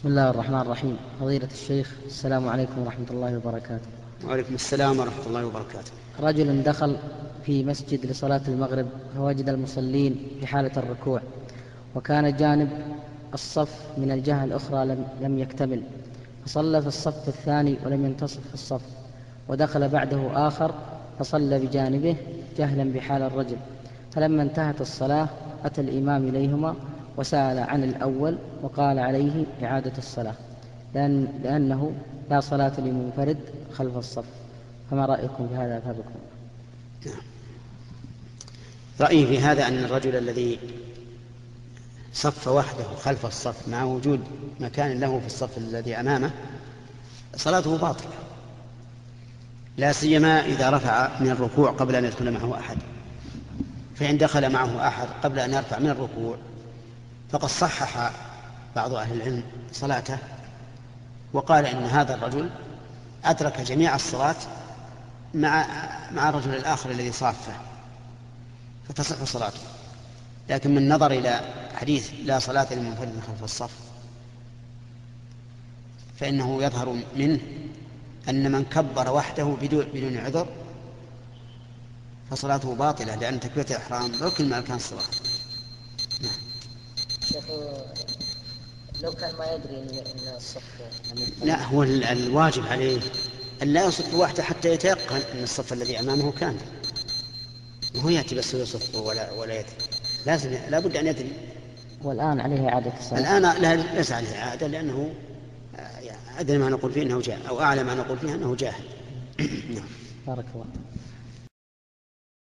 بسم الله الرحمن الرحيم. فضيلة الشيخ السلام عليكم ورحمة الله وبركاته. وعليكم السلام ورحمة الله وبركاته. رجل دخل في مسجد لصلاة المغرب فوجد المصلين في حالة الركوع، وكان جانب الصف من الجهة الأخرى لم يكتمل، فصلى في الصف الثاني ولم ينتصف في الصف، ودخل بعده آخر فصلى بجانبه جهلا بحال الرجل، فلما انتهت الصلاة أتى الإمام إليهما وسأل عن الأول وقال عليه إعادة الصلاة لأنه لا صلاة لمنفرد خلف الصف، فما رأيكم بهذا أثابكم؟ رأيي في هذا أن الرجل الذي صف وحده خلف الصف مع وجود مكان له في الصف الذي أمامه صلاته باطلة، لا سيما إذا رفع من الركوع قبل أن يدخل معه أحد، فإن دخل معه أحد قبل أن يرفع من الركوع فقد صحح بعض أهل العلم صلاته وقال إن هذا الرجل أدرك جميع الصلاة مع الرجل الآخر الذي صافه فتصح صلاته، لكن من نظر إلى حديث لا صلاة لمنفرد خلف الصف فإنه يظهر منه أن من كبر وحده بدون عذر فصلاته باطلة، لأن تكبيرة الإحرام ركن من أركان الصلاة. لو كان ما يدري ان الصف لا هو الواجب عليه ان لا يصف وحده حتى يتيقن ان الصف الذي امامه كان، وهو ياتي بس يصف ولا يدري، لازم لابد ان يدري. والان عليه اعاده الصلاه؟ الان ليس عليه اعاده، لانه ادري ما نقول فيه انه جاهل، او اعلم ما نقول فيه انه جاهل. نعم. بارك الله.